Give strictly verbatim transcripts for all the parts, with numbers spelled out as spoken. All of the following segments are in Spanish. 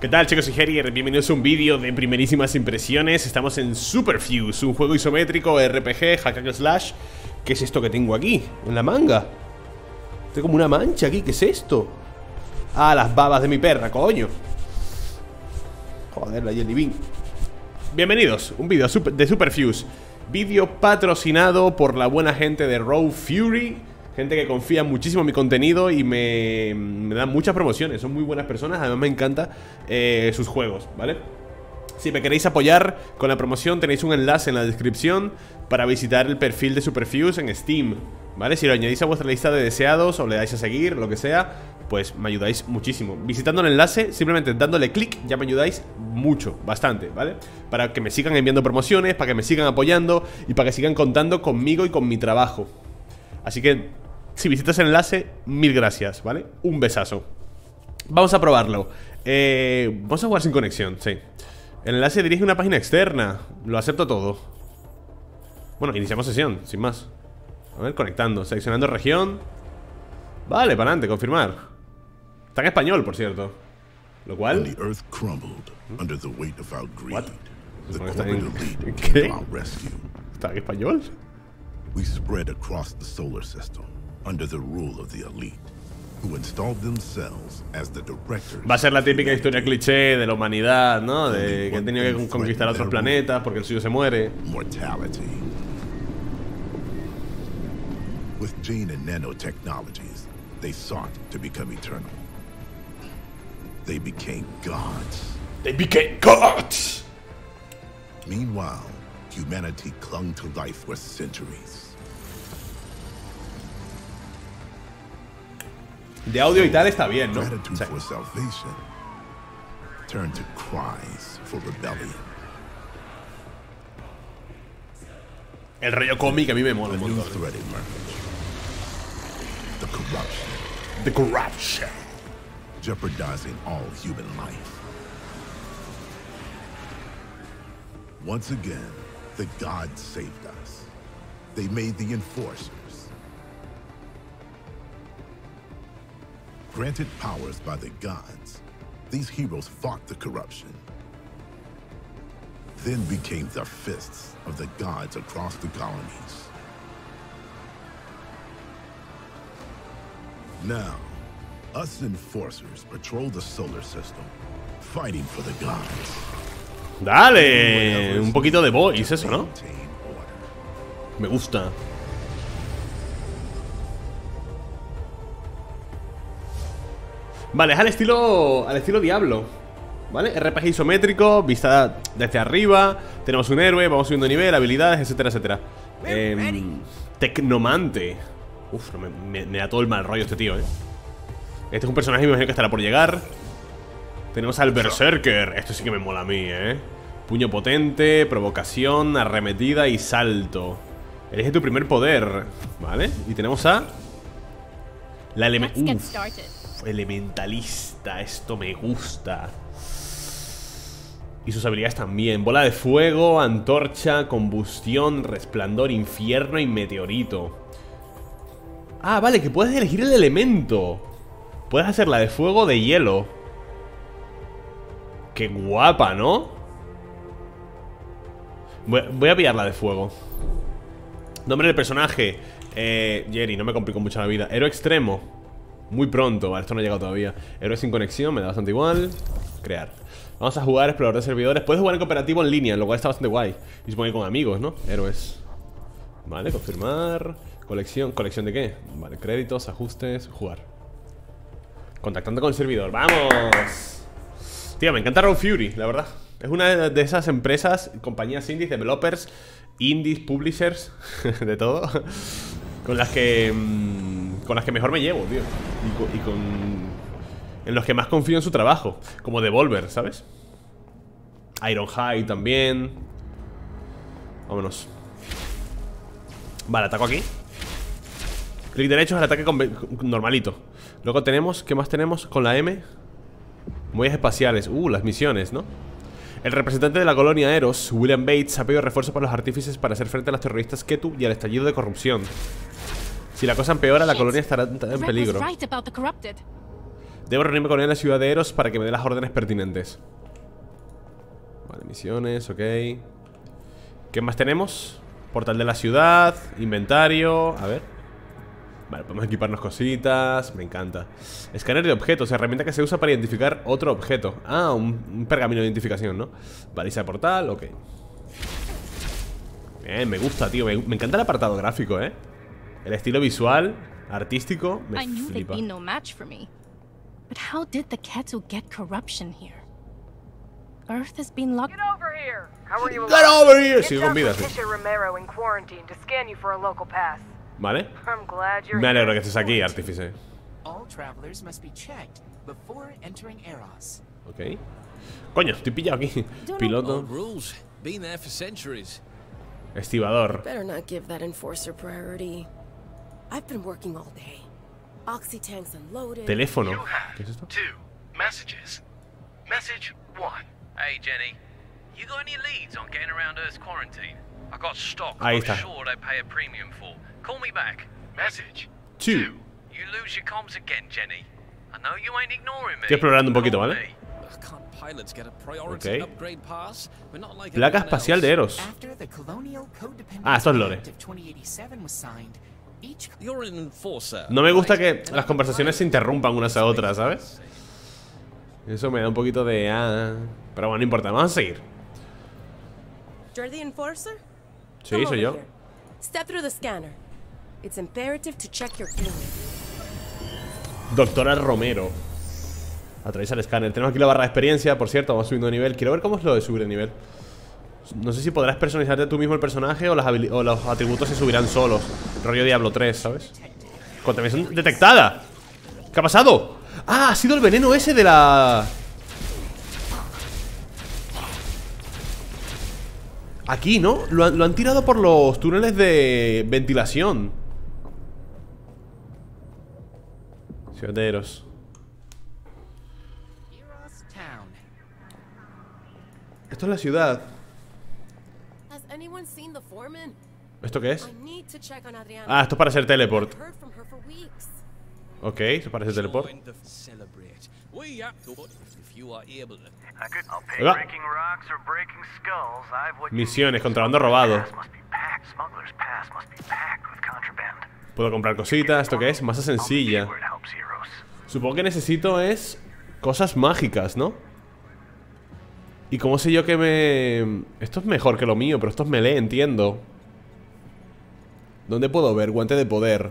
¿Qué tal, chicos? Soy Gerier, bienvenidos a un vídeo de primerísimas impresiones. Estamos en Superfuse, un juego isométrico, R P G, hack and slash. ¿Qué es esto que tengo aquí? En la manga tengo como una mancha aquí, ¿qué es esto? Ah, las babas de mi perra, coño. Joder, la Jelly Bean. Bienvenidos, un vídeo de Superfuse. Vídeo patrocinado por la buena gente de Raw Fury. Gente que confía muchísimo en mi contenido y me, me dan muchas promociones. Son muy buenas personas, además me encanta eh, sus juegos, ¿vale? Si me queréis apoyar con la promoción, tenéis un enlace en la descripción para visitar el perfil de Superfuse en Steam, ¿vale? Si lo añadís a vuestra lista de deseados o le dais a seguir, lo que sea, pues me ayudáis muchísimo. Visitando el enlace, simplemente dándole clic, ya me ayudáis mucho, bastante, ¿vale? Para que me sigan enviando promociones, para que me sigan apoyando y para que sigan contando conmigo y con mi trabajo. Así que, si visitas el enlace, mil gracias, ¿vale? Un besazo. Vamos a probarlo. eh, Vamos a jugar sin conexión, sí. El enlace dirige una página externa. Lo acepto todo. Bueno, iniciamos sesión, sin más. A ver, conectando, seleccionando región. Vale, para adelante, confirmar. Está en español, por cierto. Lo cual... ¿What? ¿Está en... ¿Qué? ¿Está en español? We spread across the solar system under the rule of the elite, who installed themselves as the directors. Va a ser la típica historia cliché de la humanidad, ¿no? De que han tenido que conquistar otros planetas porque el suyo se muere. Mortality. With gene and nanotechnologies, they sought to become eternal. They became gods. They became gods. Meanwhile, humanity clung to life for centuries. De audio y tal está bien, ¿no? Gratitude for salvation turned to cries for rebellion. El rollo cómic a mí me mola un montón. The corruption. The corruption. Jeopardizing all human life. Once again, the gods saved us. They made the enforcers. Granted powers by the gods, these heroes fought the corruption. Then became the fists of the gods across the colonies. Now, us enforcers patrol the solar system, fighting for the gods. Dale, un poquito de voice, eso, ¿no? Me gusta. Vale, es al estilo, al estilo Diablo, ¿vale? R P G isométrico, vista desde arriba. Tenemos un héroe, vamos subiendo nivel, habilidades, etcétera, etcétera. Eh, Tecnomante. Uf, me, me, me da todo el mal rollo este tío, ¿eh? Este es un personaje, me imagino que estará por llegar. Tenemos al Berserker. Esto sí que me mola a mí, ¿eh? Puño potente, provocación, arremetida y salto. Elige tu primer poder, ¿vale? Y tenemos a... La eleme Uf, elementalista. Esto me gusta. Y sus habilidades también. Bola de fuego, antorcha, combustión, resplandor, infierno y meteorito. Ah, vale, que puedes elegir el elemento. Puedes hacer la de fuego o de hielo. Qué guapa, ¿no? Voy, voy a pillar la de fuego. Nombre del personaje. Eh, Jerry, no me complicó mucho la vida. Héroe extremo. Muy pronto. Vale, esto no ha llegado todavía. Héroe sin conexión, me da bastante igual. Crear. Vamos a jugar explorador de servidores. Puedes jugar en cooperativo en línea, lo cual está bastante guay. Y supongo que con amigos, ¿no? Héroes. Vale, confirmar. Colección. ¿Colección de qué? Vale, créditos, ajustes, jugar. Contactando con el servidor. ¡Vamos! Tío, me encanta Raw Fury, la verdad. Es una de esas empresas, compañías indies, developers, indies, publishers, de todo, con las que con las que mejor me llevo, tío. Y con, y con en los que más confío en su trabajo, como Devolver, ¿sabes? Ironhide también. Vámonos. Vale, ataco aquí. Clic derecho al ataque normalito. Luego tenemos, ¿qué más tenemos con la M? Movidas espaciales, uh, las misiones, ¿no? El representante de la colonia Eros, William Bates, ha pedido refuerzos para los artífices para hacer frente a los terroristas Ketu y al estallido de corrupción. Si la cosa empeora, la colonia estará en peligro. Debo reunirme con él en la ciudad de Eros para que me dé las órdenes pertinentes. Vale, misiones, ok. ¿Qué más tenemos? Portal de la ciudad, inventario. A ver. Vale, podemos equiparnos cositas. Me encanta. Escáner de objetos, herramienta que se usa para identificar otro objeto. Ah, un, un pergamino de identificación, ¿no? Baliza de portal, ok. Bien, me gusta, tío. Me, me encanta el apartado gráfico, ¿eh? El estilo visual, artístico, me flipa. But how did the Ketu get corruption here? Earth has been locked. Get over here. How are you? Get over here. Sigo con vida. Doctora Romero in quarantine to scan you for a local pass. Vale. I'm glad you're. Me alegro que estés aquí, artífice. All travelers must be checked before entering Eros. Okay. Coño, estoy pillado aquí. Piloto. Rules. Been there for centuries. Estibador. Better not give that enforcer priority. I've been working all day. Teléfono. ¿Qué es esto? Ahí está. Two. Estoy explorando un poquito, ¿vale? Okay. Placa espacial de Eros. Ah, esto es lore. No me gusta que las conversaciones se interrumpan unas a otras, ¿sabes? Eso me da un poquito de... Ah, pero bueno, no importa, vamos a seguir. Sí, soy yo. Doctora Romero. Atraviesa el escáner. Tenemos aquí la barra de experiencia, por cierto, vamos subiendo de nivel. Quiero ver cómo es lo de subir de nivel. No sé si podrás personalizarte tú mismo el personaje o, las o los atributos se subirán solos. Rollo Diablo tres, ¿sabes? Contaminación detectada. ¿Qué ha pasado? Ah, ha sido el veneno ese de la... Aquí, ¿no? Lo han, lo han tirado por los túneles de ventilación. Ciudad de Eros. Esto es la ciudad. ¿Esto qué es? Ah, esto es para hacer teleport. Ok, esto parece teleport. Oiga. Misiones, contrabando robado. Puedo comprar cositas, ¿esto qué es? Masa sencilla. Supongo que necesito es cosas mágicas, ¿no? Y cómo sé yo que me... Esto es mejor que lo mío, pero esto es melee, entiendo. ¿Dónde puedo ver? Guante de poder.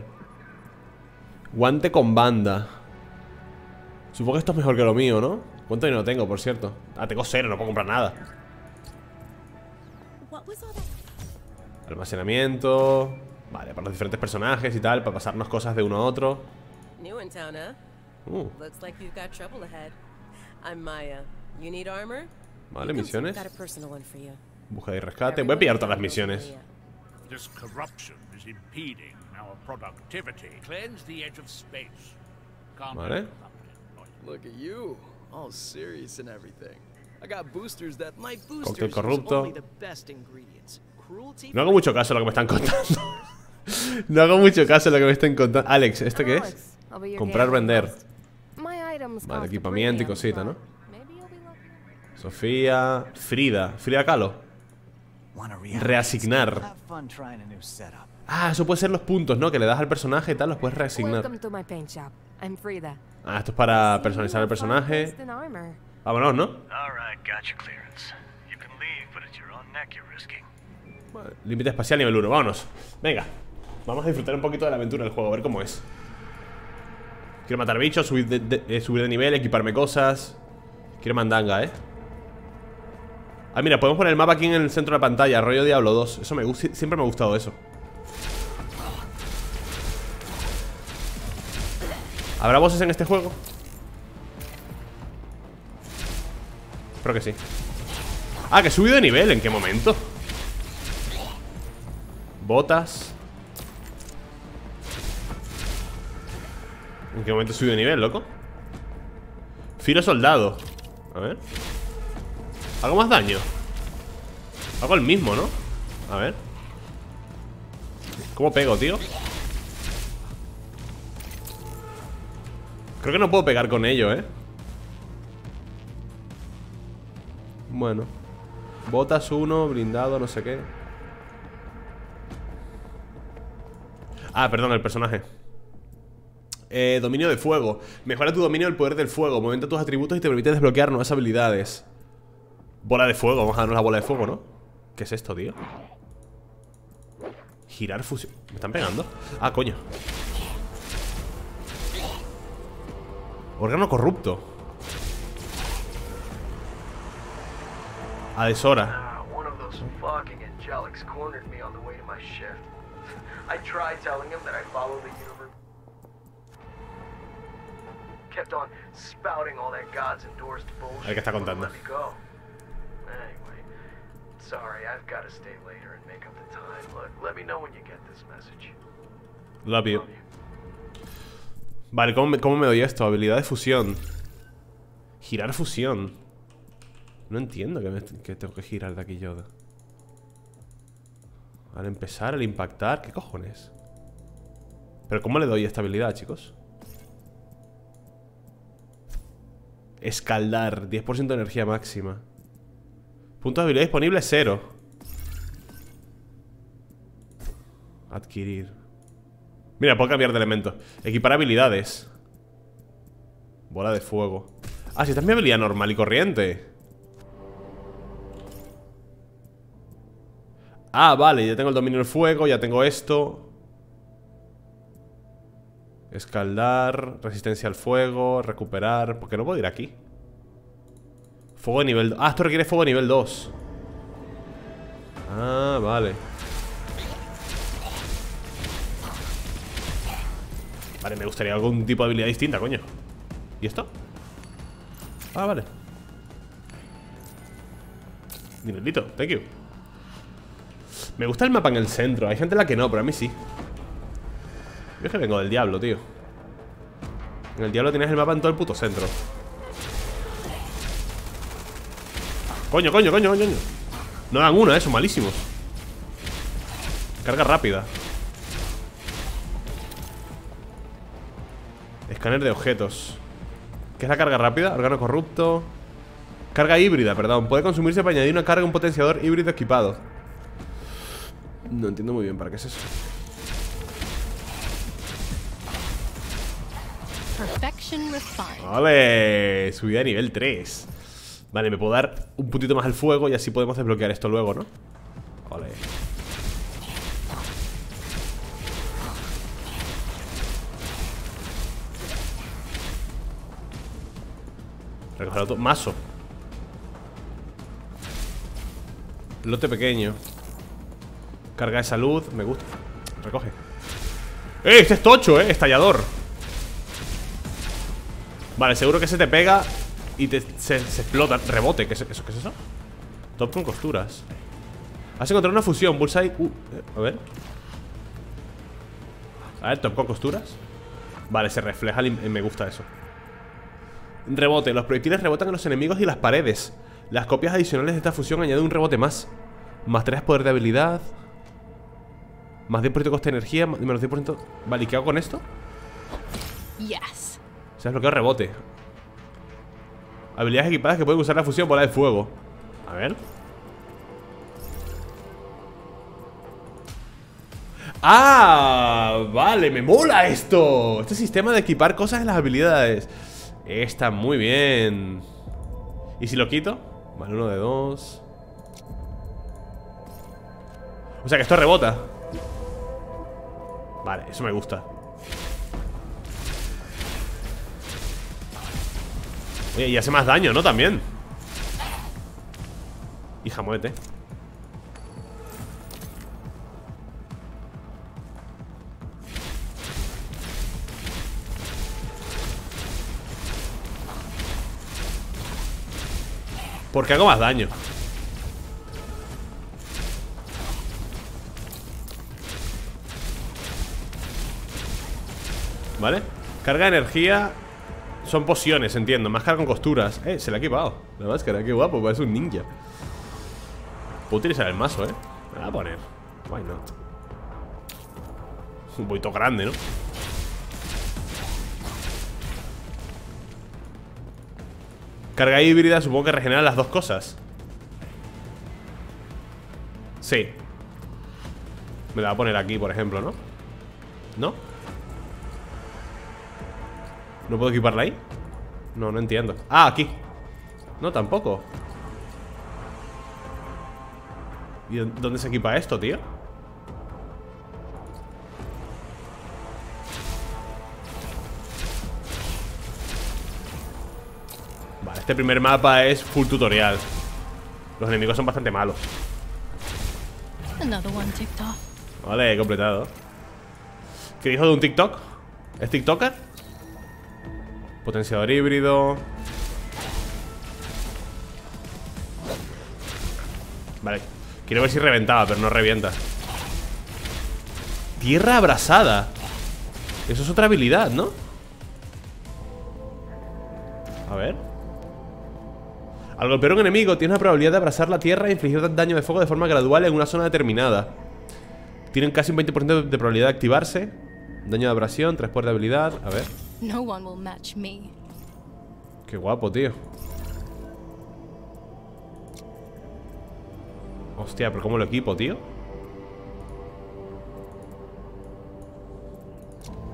Guante con banda. Supongo que esto es mejor que lo mío, ¿no? ¿Cuánto dinero tengo, por cierto? Ah, tengo cero, no puedo comprar nada. Almacenamiento. Vale, para los diferentes personajes y tal. Para pasarnos cosas de uno a otro. uh. Vale, misiones. Busca y rescate. Voy a pillar todas las misiones. This corruption is impeding our productivity. Cleanse the edge of space. Vale. Look at you, all serious and everything. I got boosters that might boost the best ingredients. No hago mucho caso a lo que me están contando. No hago mucho caso a lo que me están contando. Alex, ¿esto qué es? Comprar, vender. Vale, equipamiento y cosita, ¿no? Sofía, Frida, Frida Kahlo. Reasignar. Ah, eso puede ser los puntos, ¿no? Que le das al personaje y tal, los puedes reasignar. Ah, esto es para personalizar el personaje. Vámonos, ¿no? Vale, límite espacial nivel uno, vámonos. Venga, vamos a disfrutar un poquito de la aventura del juego, a ver cómo es. Quiero matar bichos, subir de, de, eh, subir de nivel, equiparme cosas. Quiero mandanga, ¿eh? Ah, mira, podemos poner el mapa aquí en el centro de la pantalla. Rollo Diablo dos, eso me gusta, siempre me ha gustado eso. ¿Habrá bosses en este juego? Creo que sí. Ah, que he subido de nivel, ¿en qué momento? Botas. ¿En qué momento he subido de nivel, loco? Filo soldado. A ver. ¿Hago más daño? Hago el mismo, ¿no? A ver. ¿Cómo pego, tío? Creo que no puedo pegar con ello, ¿eh? Bueno. Botas uno, blindado, no sé qué. Ah, perdón, el personaje. Eh, dominio de fuego. Mejora tu dominio del poder del fuego. Aumenta tus atributos y te permite desbloquear nuevas habilidades. Bola de fuego. Vamos a darnos la bola de fuego, ¿no? ¿Qué es esto, tío? Girar fusión. ¿Me están pegando? Ah, coño. Órgano corrupto. A deshora. A ver qué está contando. Love you. Vale, ¿cómo me, ¿cómo me doy esto? Habilidad de fusión. Girar fusión. No entiendo que, me, que tengo que girar de aquí yo. Al empezar, al impactar. ¿Qué cojones? ¿Pero cómo le doy esta habilidad, chicos? Escaldar. diez por ciento de energía máxima. Puntos de habilidad disponibles, cero. Adquirir. Mira, puedo cambiar de elementos. Equipar habilidades. Bola de fuego. Ah, si esta es mi habilidad normal y corriente. Ah, vale, ya tengo el dominio del fuego. Ya tengo esto. Escaldar. Resistencia al fuego. Recuperar. Porque no puedo ir aquí. Fuego de nivel dos. Ah, esto requiere fuego de nivel dos. Ah, vale. Vale, me gustaría algún tipo de habilidad distinta, coño. ¿Y esto? Ah, vale. Dinelito, thank you. Me gusta el mapa en el centro. Hay gente en la que no, pero a mí sí. Yo es que vengo del Diablo, tío. En el Diablo tienes el mapa en todo el puto centro. Coño, coño, coño, coño. No dan una, eso, malísimos. Carga rápida. Escáner de objetos. ¿Qué es la carga rápida? Órgano corrupto. Carga híbrida, perdón. Puede consumirse para añadir una carga a un potenciador híbrido equipado. No entiendo muy bien para qué es eso. Vale, subida a nivel tres. Vale, me puedo dar un puntito más al fuego y así podemos desbloquear esto luego, ¿no? Vale. Recoger otro mazo. Lote pequeño. Carga de salud, me gusta. Recoge. ¡Eh! Este es tocho, eh. Estallador. Vale, seguro que se te pega y te, se, se explota. Rebote. ¿Qué es, eso, ¿Qué es eso? Top con costuras. Has encontrado una fusión. Bullseye. Uh, a ver. A ver, top con costuras. Vale, se refleja. Me gusta eso. Rebote. Los proyectiles rebotan en los enemigos y las paredes. Las copias adicionales de esta fusión añaden un rebote más. Más tres poder de habilidad. Más diez por ciento coste de energía. Menos diez por ciento. Vale, ¿y qué hago con esto? Yes. Se ha desbloqueado rebote. Habilidades equipadas que pueden usar la fusión, bola de fuego. A ver. ¡Ah! Vale, me mola esto. Este sistema de equipar cosas en las habilidades. Está muy bien. ¿Y si lo quito? Vale, uno de dos. O sea que esto rebota. Vale, eso me gusta. Y hace más daño, ¿no? También. Hija, muévete. Porque hago más daño. ¿Vale? Carga de energía. Son pociones, entiendo. Máscara con costuras. Eh, se la ha equipado. La máscara, qué guapo. Parece un ninja. Puedo utilizar el mazo, eh. Me la voy a poner. Why not? Es un poquito grande, ¿no? Carga híbrida, supongo que regenera las dos cosas. Sí. Me la voy a poner aquí, por ejemplo, ¿no? ¿No? ¿No puedo equiparla ahí? No, no entiendo. Ah, aquí. No, tampoco. ¿Y dónde se equipa esto, tío? Vale, este primer mapa es full tutorial. Los enemigos son bastante malos. Vale, he completado. ¿Qué dijo de un TikTok? ¿Es TikToker? Potenciador híbrido. Vale. Quiero ver si reventaba, pero no revienta. Tierra abrasada. Eso es otra habilidad, ¿no? A ver. Al golpear a un enemigo, tienes la probabilidad de abrasar la tierra e infligir daño de fuego de forma gradual en una zona determinada. Tienen casi un veinte por ciento de probabilidad de activarse. Daño de abrasión, tres por de habilidad. A ver. Qué guapo, tío. Hostia, pero ¿cómo lo equipo, tío?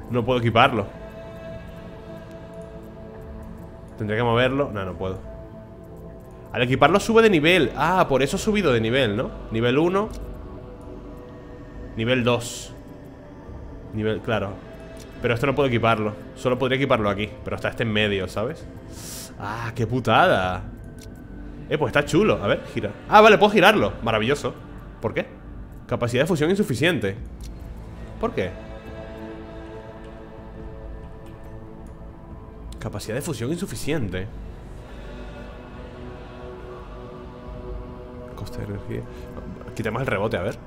No puedo equiparlo. Tendría que moverlo. No, no puedo. Al equiparlo sube de nivel. Ah, por eso he subido de nivel, ¿no? Nivel uno. Nivel dos. Nivel, claro. Pero esto no puedo equiparlo. Solo podría equiparlo aquí. Pero está este en medio, ¿sabes? Ah, qué putada. Eh, pues está chulo. A ver, gira. Ah, vale, puedo girarlo. Maravilloso. ¿Por qué? Capacidad de fusión insuficiente. ¿Por qué? Capacidad de fusión insuficiente. Coste de energía. Quitemos el rebote, a ver.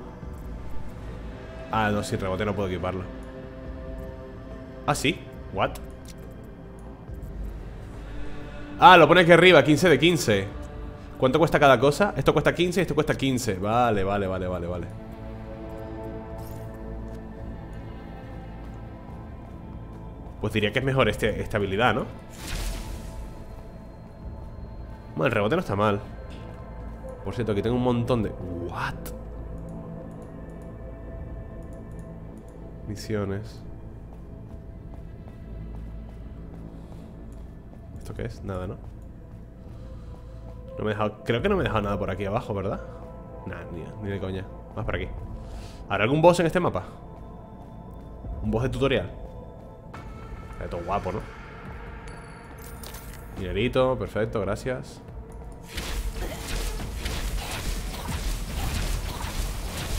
Ah, no, sin rebote no puedo equiparlo. Ah, sí. What? Ah, lo pone aquí arriba, quince de quince. ¿Cuánto cuesta cada cosa? Esto cuesta quince y esto cuesta quince. Vale, vale, vale, vale, vale. Pues diría que es mejor este, esta habilidad, ¿no? Bueno, el rebote no está mal. Por cierto, aquí tengo un montón de... What? Misiones. ¿Esto qué es? Nada, ¿no? No me he dejado... Creo que no me he dejado nada por aquí abajo, ¿verdad? Nah, ni, ni de coña. Más por aquí. ¿Habrá algún boss en este mapa? ¿Un boss de tutorial? Está todo guapo, ¿no? Dinerito, perfecto, gracias.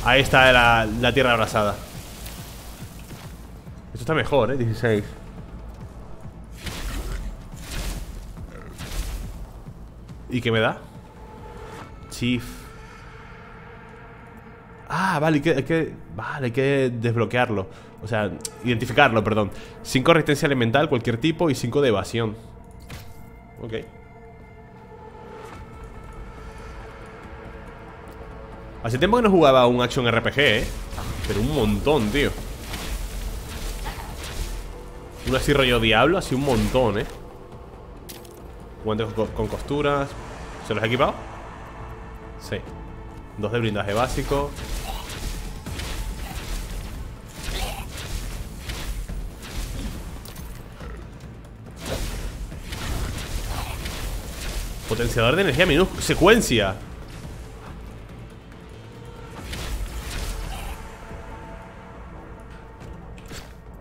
Ahí está la, la tierra abrasada. Esto está mejor, ¿eh? dieciséis. ¿Y qué me da? Chief. Ah, vale, hay que, hay que, vale, hay que desbloquearlo. O sea, identificarlo, perdón. cinco resistencia elemental, cualquier tipo. Y cinco de evasión. Ok. Hace tiempo que no jugaba un action R P G, ¿eh? Pero un montón, tío. Uno así rollo Diablo, así un montón, ¿eh? Guantes con costuras. ¿Se los he equipado? Sí. Dos de blindaje básico. Potenciador de energía minúscula. Secuencia.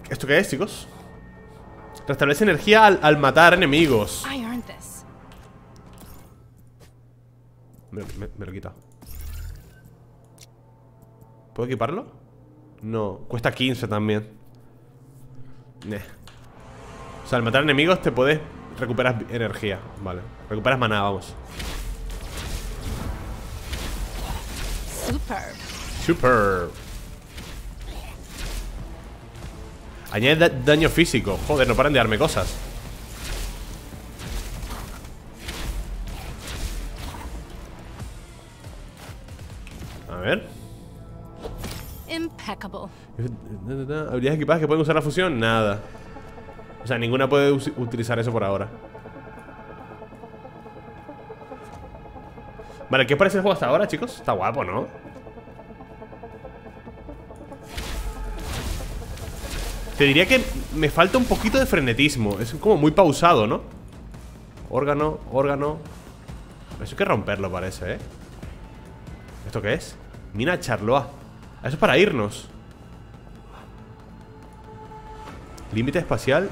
¿Esto qué es, chicos? Restablece energía al, al matar enemigos. Me, me, me lo he quitado. ¿Puedo equiparlo? No, cuesta quince también. Nah. O sea, al matar enemigos te puedes recuperar energía. Vale, recuperas maná, vamos. Super. Super. Añade da daño físico. Joder, no paran de darme cosas. A ver. Impecable. ¿Habilidades equipadas que pueden usar la fusión? Nada. O sea, ninguna puede utilizar eso por ahora. Vale, ¿qué os parece el juego hasta ahora, chicos? Está guapo, ¿no? Te diría que me falta un poquito de frenetismo. Es como muy pausado, ¿no? Órgano, órgano. Eso hay que romperlo, parece, ¿eh? ¿Esto qué es? Mina Charloa. Eso es para irnos. Límite espacial.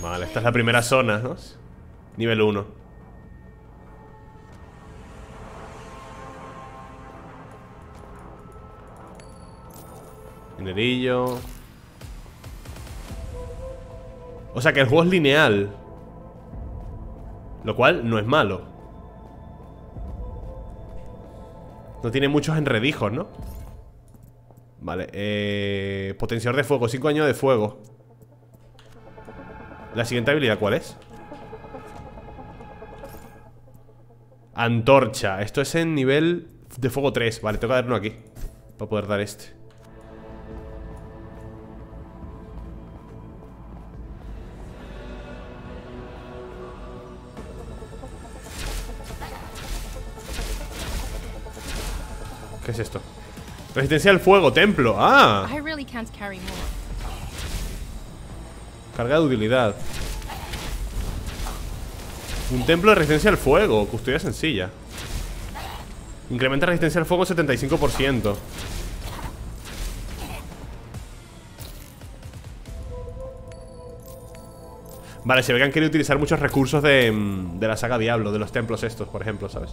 Vale, esta es la primera zona, ¿no? Nivel uno. Dinerillo. O sea que el juego es lineal, lo cual no es malo. No tiene muchos enredijos, ¿no? Vale, eh, potenciador de fuego, cinco años de fuego. La siguiente habilidad, ¿cuál es? Antorcha. Esto es en nivel de fuego tres. Vale, tengo que dar uno aquí para poder dar este. ¿Qué es esto? Resistencia al fuego, templo. Ah, carga de utilidad. Un templo de resistencia al fuego. Custodia sencilla. Incrementa resistencia al fuego setenta y cinco por ciento. Vale, se ve que han querido utilizar muchos recursos de, de la saga Diablo, de los templos estos, por ejemplo, ¿sabes?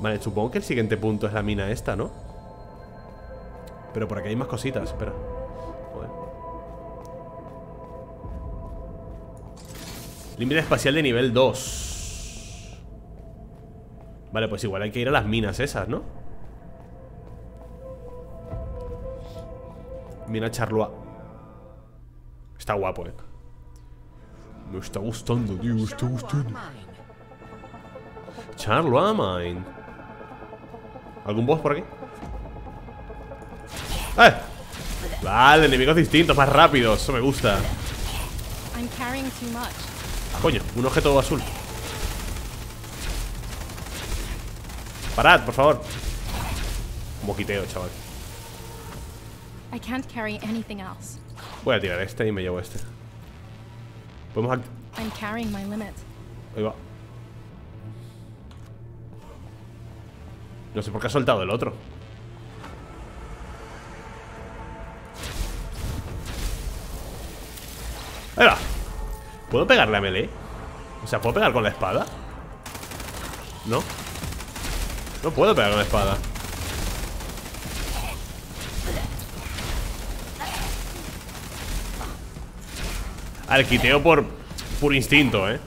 Vale, supongo que el siguiente punto es la mina esta, ¿no? Pero por aquí hay más cositas, espera. Joder. Límite espacial de nivel dos. Vale, pues igual hay que ir a las minas esas, ¿no? Mina Charloa. Está guapo, eh. Me está gustando, tío, me está gustando. Charloa Mine. ¿Algún boss por aquí? ¡Eh! Vale, enemigos distintos, más rápidos. Eso me gusta. Ah, coño, un objeto azul. Parad, por favor. Moquiteo, chaval. Voy a tirar este y me llevo este. Podemos activar. Ahí va. No sé por qué ha soltado el otro. Ahí va. ¿Puedo pegarle a melee? O sea, ¿puedo pegar con la espada? No. No puedo pegar con la espada. Al quiteo por puro instinto, ¿eh?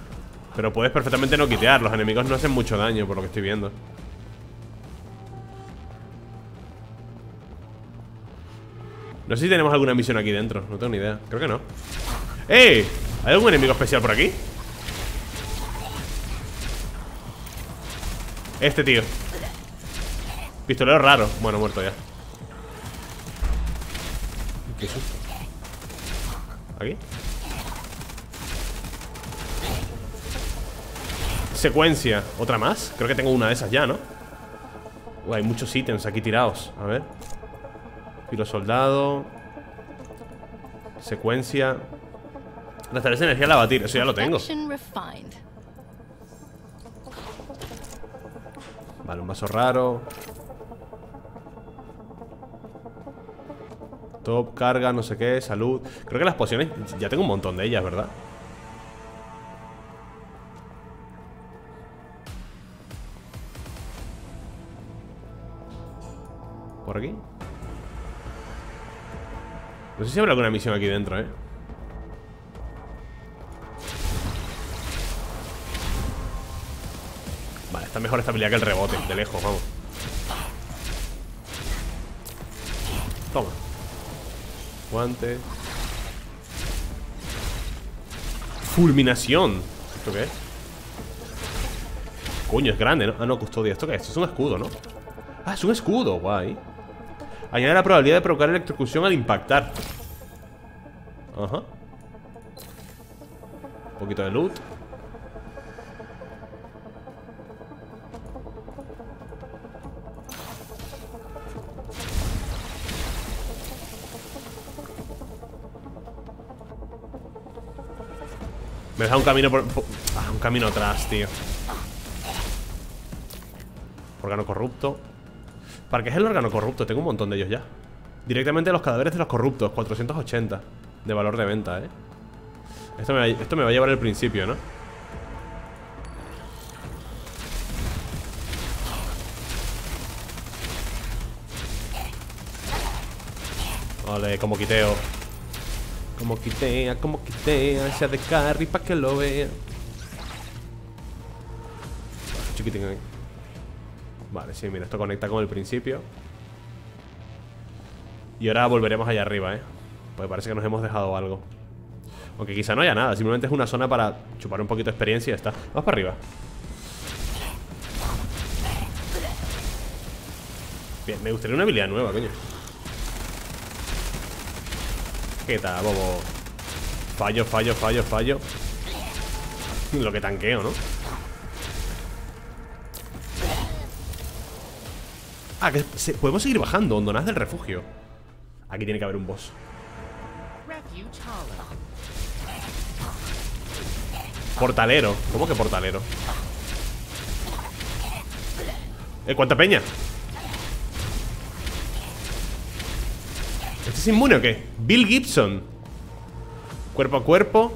Pero puedes perfectamente no quitear. Los enemigos no hacen mucho daño, por lo que estoy viendo. No sé si tenemos alguna misión aquí dentro. No tengo ni idea. Creo que no. ¡Eh! ¿Hay algún enemigo especial por aquí? Este tío. Pistolero raro. Bueno, muerto ya. ¿Qué es esto? ¿Aquí? Secuencia. ¿Otra más? Creo que tengo una de esas ya, ¿no? Uy, hay muchos ítems aquí tirados. A ver. Pilo soldado. Secuencia. Restablece energía al abatir. Eso ya lo tengo. Vale, un vaso raro. Top, carga, no sé qué, salud. Creo que las pociones, ya tengo un montón de ellas, ¿verdad? Por aquí. No sé si habrá alguna misión aquí dentro, eh. Vale, está mejor esta habilidad que el rebote, de lejos, vamos. Toma. Guante. Fulminación. ¿Esto qué es? Coño, es grande, ¿no? Ah, no, custodia. ¿Esto qué es? Esto es un escudo, ¿no? Ah, es un escudo, guay. Añade la probabilidad de provocar electrocución al impactar. Ajá. Un poquito de loot. Me deja un camino por, por, ah, un camino atrás, tío. Órgano corrupto. ¿Para qué es el órgano corrupto? Tengo un montón de ellos ya. Directamente los cadáveres de los corruptos, cuatrocientos ochenta de valor de venta, eh. Esto me va, esto me va a llevar al principio, ¿no? Vale, como quiteo. Como quitea, como quitea, ansia de carry para que lo vea. Vale, chiquitín ahí. Vale, sí, mira, esto conecta con el principio. Y ahora volveremos allá arriba, eh. Pues parece que nos hemos dejado algo. Aunque quizá no haya nada, simplemente es una zona para chupar un poquito de experiencia y ya está. Vamos para arriba. Bien, me gustaría una habilidad nueva, coño. ¿Qué tal, bobo? Fallo, fallo, fallo, fallo. Lo que tanqueo, ¿no? Ah, que se, podemos seguir bajando. Hondonadas del refugio. Aquí tiene que haber un boss. Portalero. ¿Cómo que portalero? Eh, ¿cuánta peña? ¿Este es inmune o qué? Bill Gibson. Cuerpo a cuerpo.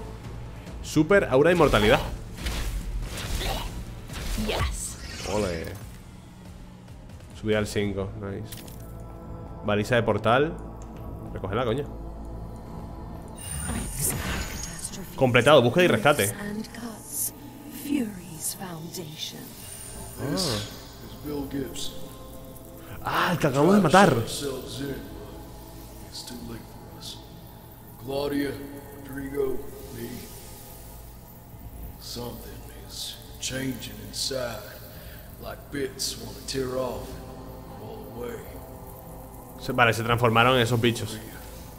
Super aura de inmortalidad. Ole. Subir al cinco. Nice. Baliza de portal. Recógela, coño. Completado. Búsqueda y rescate. Ah, ah el que acabamos de matar. Claudia, Rodrigo, me. Something is changing inside. Like bits want to tear off and roll away. Se, vale, se transformaron en esos bichos.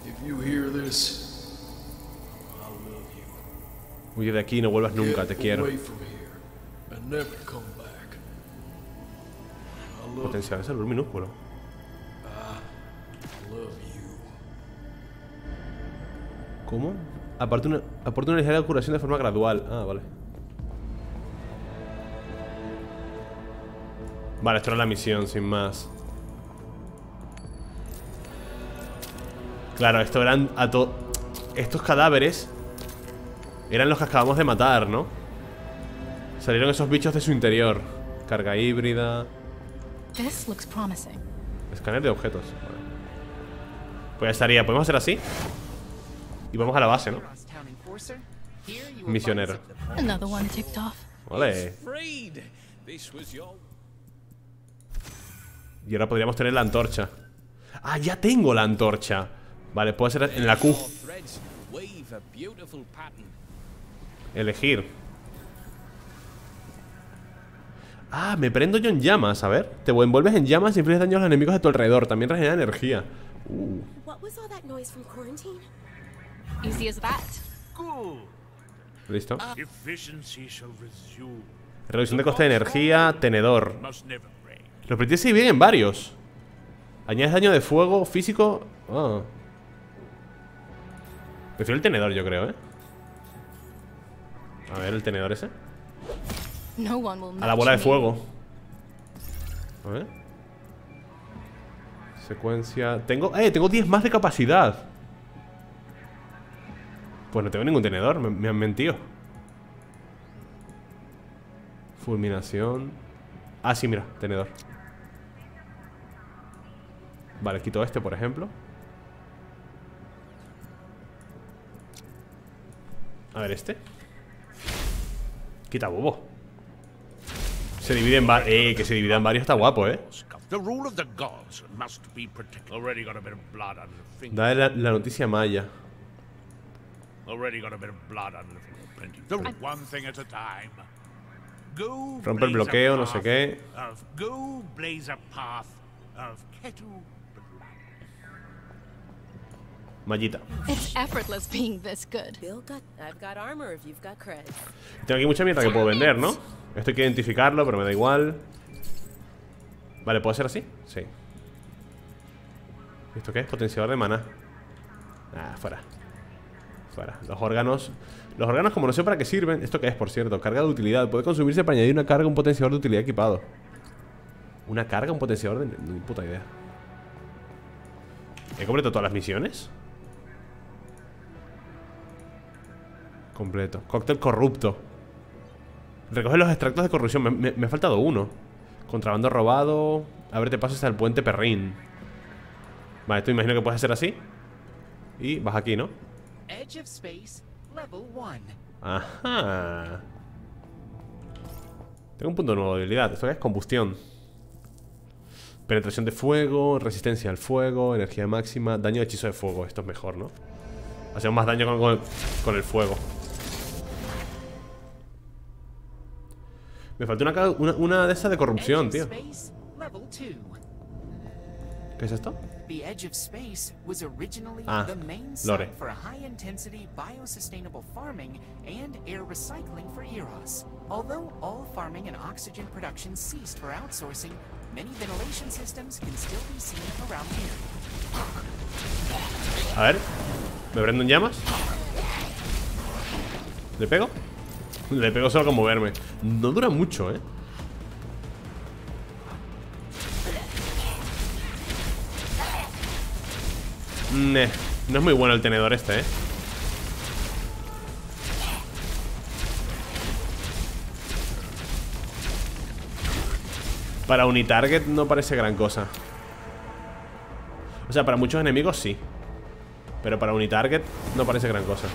If you hear this, I love you. Huye de aquí, no vuelvas nunca, te quiero. Potencial es el minúsculo. ¿Cómo? Aporta una, aporta una ligera curación de forma gradual. Ah, vale. Vale, esto era la misión, sin más. Claro, esto eran a to estos cadáveres eran los que acabamos de matar, ¿no? Salieron esos bichos de su interior. Carga híbrida. Escáner de objetos. Vale. Pues ya estaría. ¿Podemos hacer así? Y vamos a la base, ¿no? Misionero. Vale. Y ahora podríamos tener la antorcha. Ah, ya tengo la antorcha. Vale, puedo hacer en la Q. Elegir. Ah, me prendo yo en llamas, a ver. Te envuelves en llamas y infliges daño a los enemigos de tu alrededor. También regenera energía. Uh. Listo. Reducción de coste de energía. Tenedor. Los proyectiles se dividen en varios. Añades daño de fuego, físico. Oh. Prefiero el tenedor, yo creo, eh. A ver, el tenedor ese. A la bola de fuego. A ver. Secuencia. Tengo. Eh, tengo diez más de capacidad. Pues no tengo ningún tenedor, me, me han mentido. Fulminación. Ah, sí, mira, tenedor. Vale, quito este, por ejemplo. A ver, este. Quita bobo. Se divide en varios. Eh, que se divida en varios está guapo, eh. Dale la, la noticia a Maya. Rompe el bloqueo, no sé qué. Mallita. Tengo aquí mucha mierda que puedo vender, ¿no? Esto hay que identificarlo, pero me da igual. Vale, ¿puedo hacer así? Sí. ¿Esto qué es? Potenciador de maná. Ah, fuera. Fuera. Los órganos. Los órganos, como no sé para qué sirven. ¿Esto qué es, por cierto? Carga de utilidad. Puede consumirse para añadir una carga, un potenciador de utilidad equipado. ¿Una carga, un potenciador de...? No, puta idea. ¿He completado todas las misiones? Completo. Cóctel corrupto. Recoge los extractos de corrupción. Me, me, me ha faltado uno. Contrabando robado. A ver, te paso hasta el puente Perrín. Vale, esto imagino que puedes hacer así. Y vas aquí, ¿no? Ajá. Tengo un punto nuevo de habilidad. Esto es combustión. Penetración de fuego, resistencia al fuego, energía máxima, daño de hechizo de fuego. Esto es mejor, ¿no? Hacemos más daño con, con, el, con el fuego. Me faltó una, una, una de esas de corrupción, tío. ¿Qué es esto? Ah, lore. A ver, me prendo en llamas. ¿Le pego? Le pego solo con moverme. No dura mucho, eh. Neh, no es muy bueno el tenedor este, eh. Para unitarget no parece gran cosa. O sea, para muchos enemigos sí. Pero para unitarget no parece gran cosa.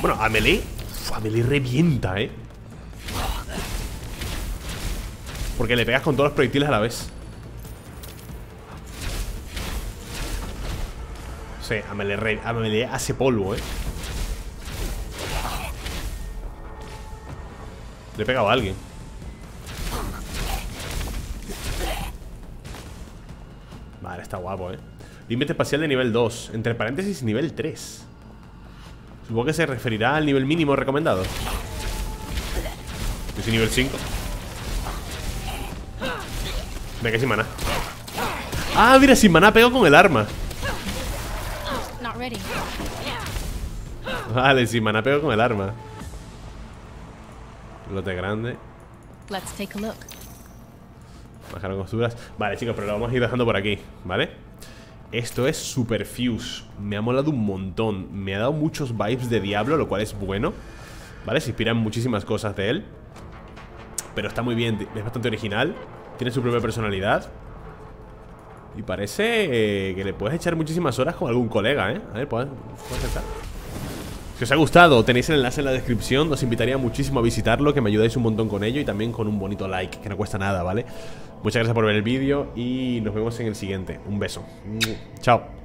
Bueno, a melee, uf, a melee revienta, eh. Porque le pegas con todos los proyectiles a la vez. Sí, a melee, a melee hace polvo, eh. Le he pegado a alguien. Vale, está guapo, eh. Límite espacial de nivel dos. Entre paréntesis, nivel tres. Supongo que se referirá al nivel mínimo recomendado. Yo soy nivel cinco. Me quedé sin maná. Ah, mira, sin maná pegó con el arma. Vale, sin maná pegó con el arma. Lote grande. Let's take a look. Bajaron costuras. Vale, chicos, pero lo vamos a ir dejando por aquí, ¿vale? Esto es Superfuse. Me ha molado un montón. Me ha dado muchos vibes de Diablo, lo cual es bueno, ¿vale? Se inspiran muchísimas cosas de él. Pero está muy bien. Es bastante original. Tiene su propia personalidad. Y parece eh, que le puedes echar muchísimas horas con algún colega, ¿eh? A ver, ¿puedo aceptar? Si os ha gustado, tenéis el enlace en la descripción. Os invitaría muchísimo a visitarlo, que me ayudáis un montón con ello. Y también con un bonito like, que no cuesta nada, ¿vale? Muchas gracias por ver el vídeo y nos vemos en el siguiente. Un beso. Chao.